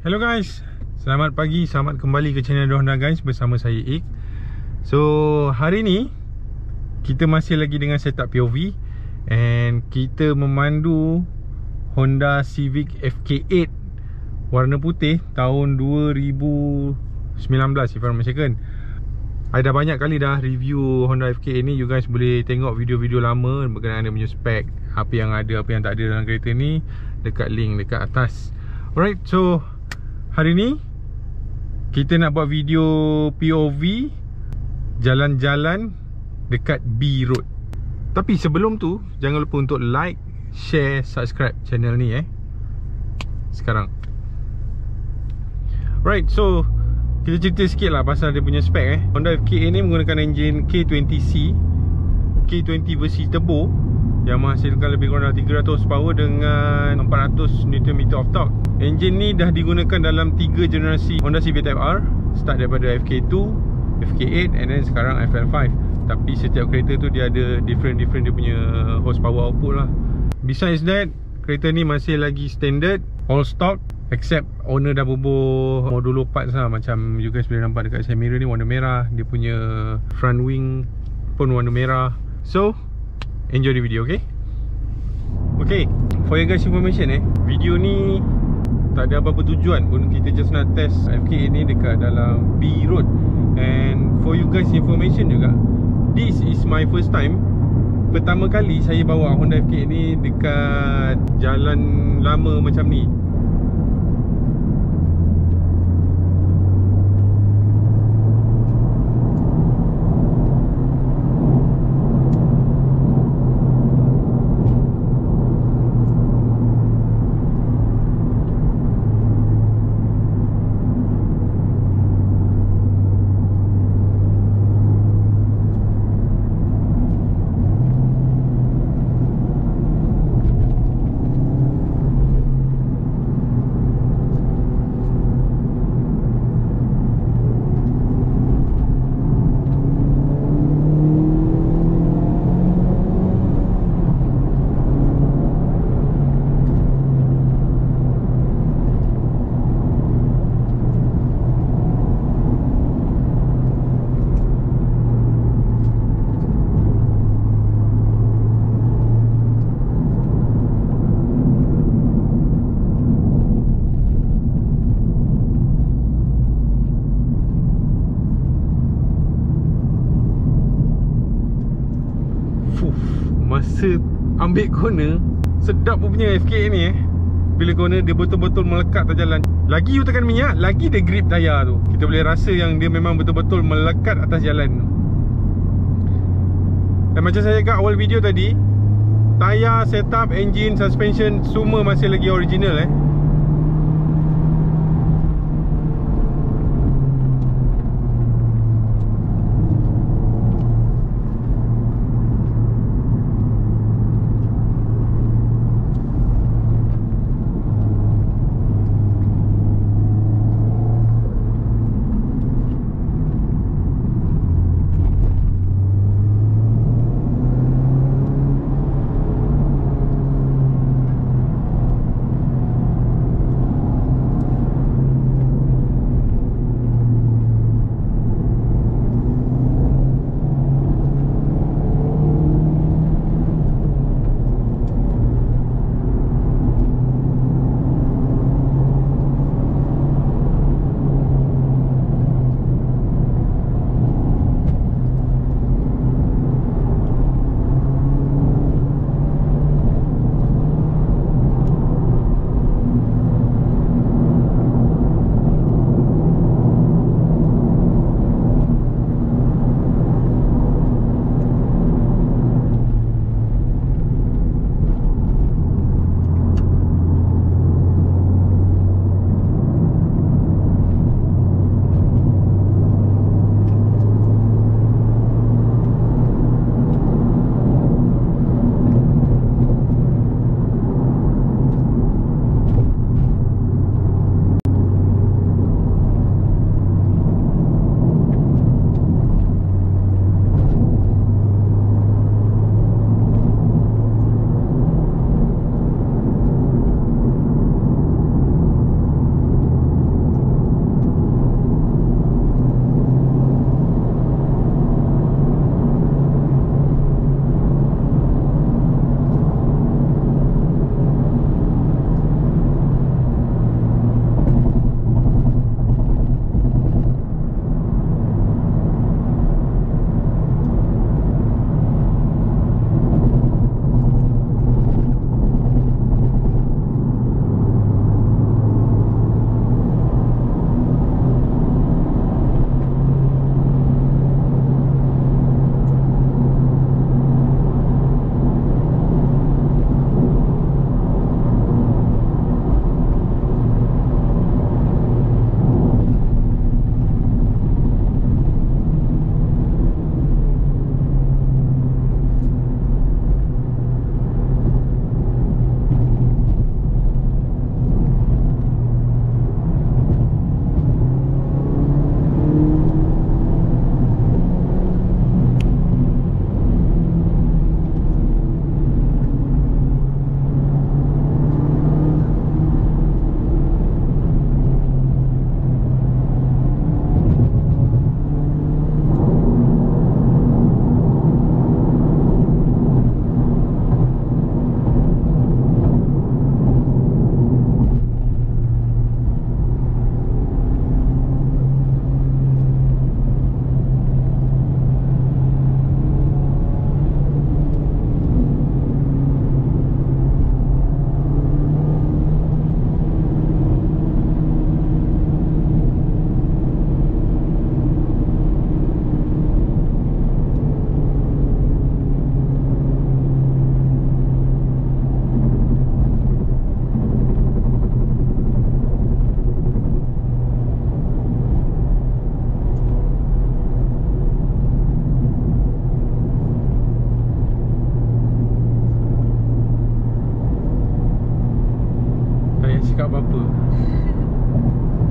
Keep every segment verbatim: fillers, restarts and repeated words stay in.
Hello guys, selamat pagi, selamat kembali ke channel The Honda Guys bersama saya Ik. So, hari ni kita masih lagi dengan setup P O V and kita memandu Honda Civic F K eight warna putih tahun dua ribu sembilan belas if I'm mistaken. I dah banyak kali dah review Honda F K eight ni, you guys boleh tengok video-video lama berkenaan dia punya spek, apa yang ada, apa yang tak ada dalam kereta ni dekat link dekat atas. Alright, so hari ni kita nak buat video P O V jalan-jalan dekat B Road. Tapi sebelum tu, jangan lupa untuk like, share, subscribe channel ni eh sekarang. Right, so kita cerita sikit lah pasal dia punya spek eh. Honda F K eight ni menggunakan enjin K twenty C, K twenty versi turbo yang menghasilkan lebih kurang tiga ratus power dengan empat ratus newton meter of torque. Enjin ni dah digunakan dalam tiga generasi Honda Civic Type R, start daripada F K two, F K eight and then sekarang F L five. Tapi setiap kereta tu dia ada different-different dia punya horsepower output lah. Besides that, kereta ni masih lagi standard, all stock, except owner dah bubuh modulo parts lah. Macam you guys boleh nampak dekat side mirror ni warna merah, dia punya front wing pun warna merah. So enjoy the video, okay? Okay, for your guys information eh, video ni tak ada apa-apa tujuan pun. Kita just nak test F K eight ni dekat dalam B Road. And for you guys information juga, this is my first time. Pertama kali saya bawa Honda F K eight ni dekat jalan lama macam ni. Ambil corner, sedap punya F K eight ni eh. Bila corner dia betul-betul melekat atas jalan. Lagi you tekan minyak, lagi dia grip tayar tu. Kita boleh rasa yang dia memang betul-betul melekat atas jalan. Dan macam saya kat awal video tadi, tayar, setup, engine, suspension semua masih lagi original eh.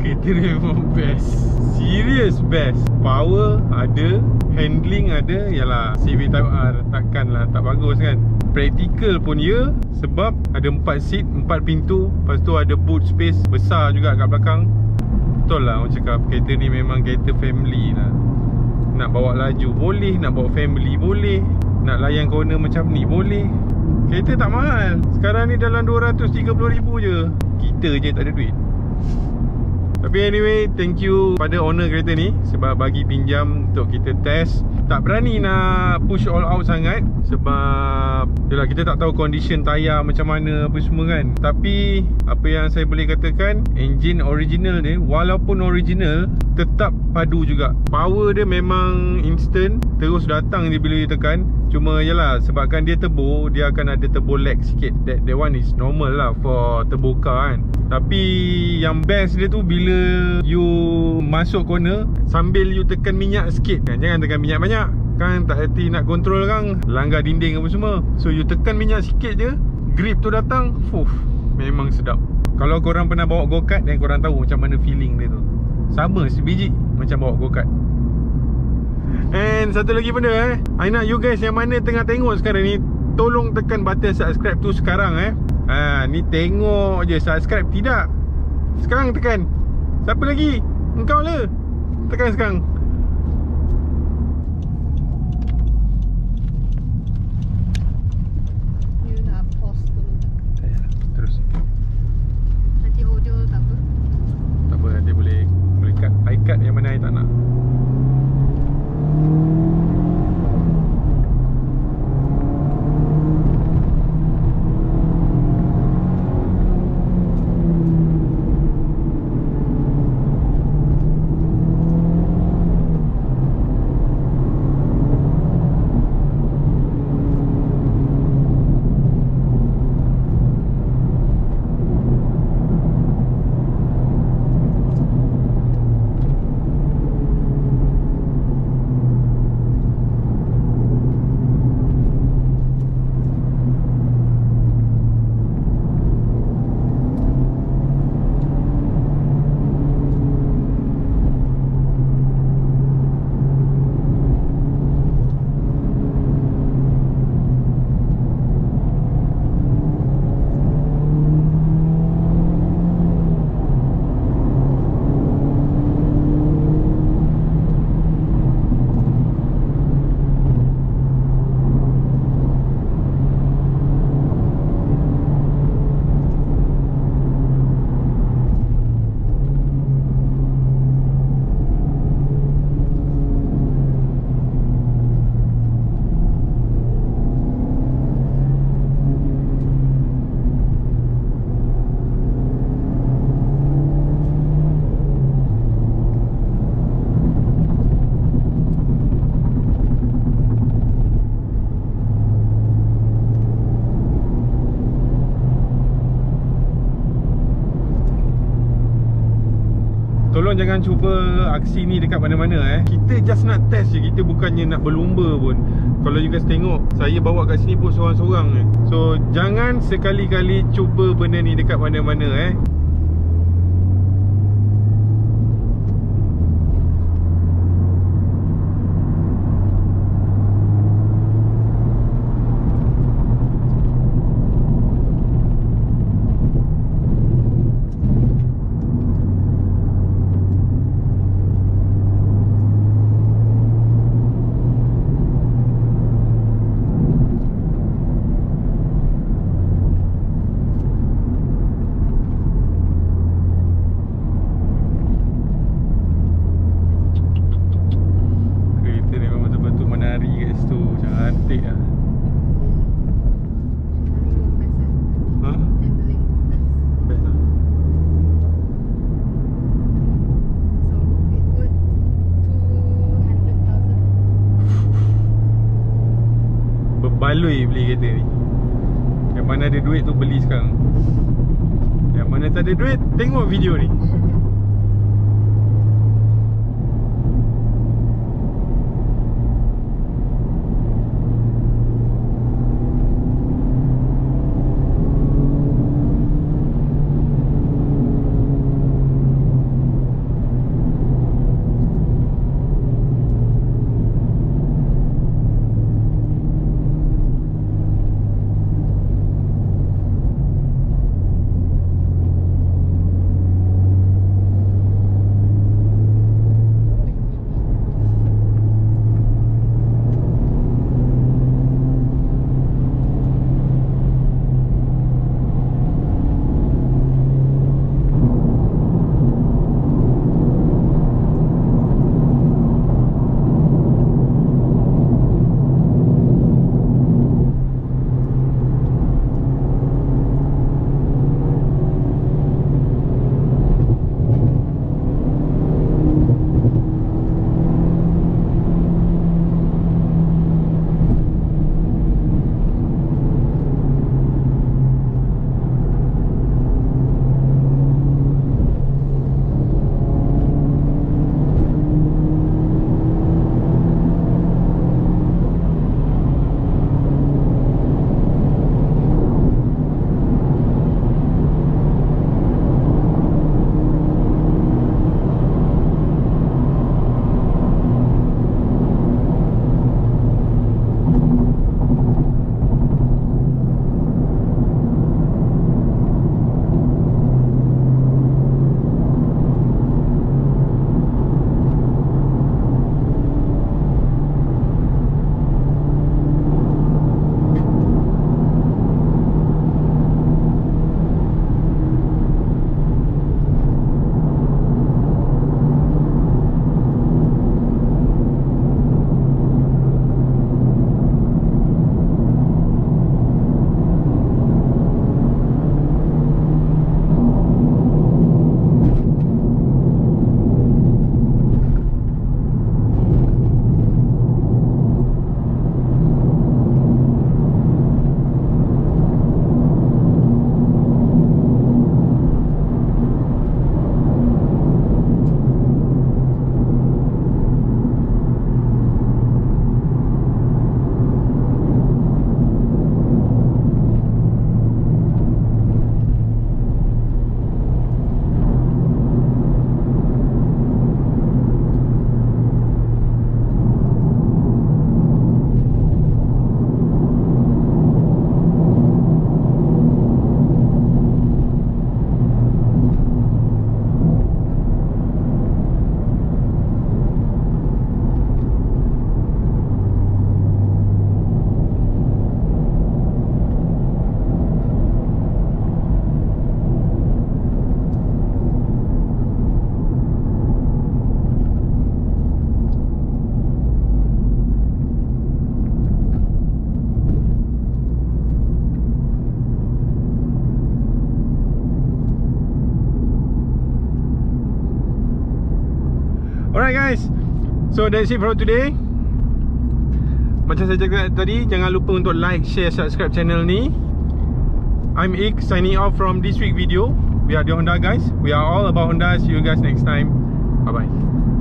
kereta memang best, serious best. Power ada, handling ada. Yalah, C V Type R takkanlah tak bagus kan. Practical pun ya, sebab ada empat seat, empat pintu. Lepas tu ada boot space besar juga kat belakang. Betul lah orang cakap, kereta ni memang kereta family lah. Nak bawa laju boleh, nak bawa family boleh, nak layan corner macam ni boleh. Kereta tak mahal. Sekarang ni dalam dua ratus tiga puluh ribu je. Kita je tak ada duit. Tapi anyway, thank you pada owner kereta ni sebab bagi pinjam untuk kita test. Tak berani nak push all out sangat sebab yalah, kita tak tahu condition tayar macam mana apa semua kan. Tapi apa yang saya boleh katakan, engine original ni walaupun original tetap padu juga. Power dia memang instant, terus datang je bila ditekan. Cuma yalah, sebabkan dia turbo, dia akan ada turbo lag sikit. That, that one is normal lah for turbo car kan. Tapi yang best dia tu bila you masuk corner sambil you tekan minyak sikit kan. Jangan tekan minyak banyak kan, tak hati nak control kan, langgar dinding apa semua. So you tekan minyak sikit je, grip tu datang. Fuh, memang sedap. Kalau korang pernah bawa go-kart dan korang tahu macam mana feeling dia tu. Sama sebiji macam bawa go-kart. And satu lagi benda eh, I nak you guys yang mana tengah tengok sekarang ni, tolong tekan button subscribe tu sekarang eh. Ha, ni tengok je, subscribe tidak. Sekarang tekan. Siapa lagi? Engkau lah. Tekan sekarang. You nak pause dulu tak? Ya, terus. Nanti audio tak apa? Tak apa, nanti boleh boleh cut. I cut yang mana I tak nak. Jangan cuba aksi ni dekat mana-mana eh. Kita just nak test je, kita bukannya nak berlumba pun. Kalau you guys tengok, saya bawa kat sini pun seorang-seorang eh. So jangan sekali-kali cuba benda ni dekat mana-mana eh. Baloi beli kereta ni. Yang mana ada duit tu beli sekarang. Yang mana tak ada duit, tengok video ni. Alright guys, so that's it for today. Macam saya cakap tadi, jangan lupa untuk like, share, subscribe channel ni. I'm Ik, signing off from this week video. We are the Honda Guys. We are all about Hondas. See you guys next time. Bye bye.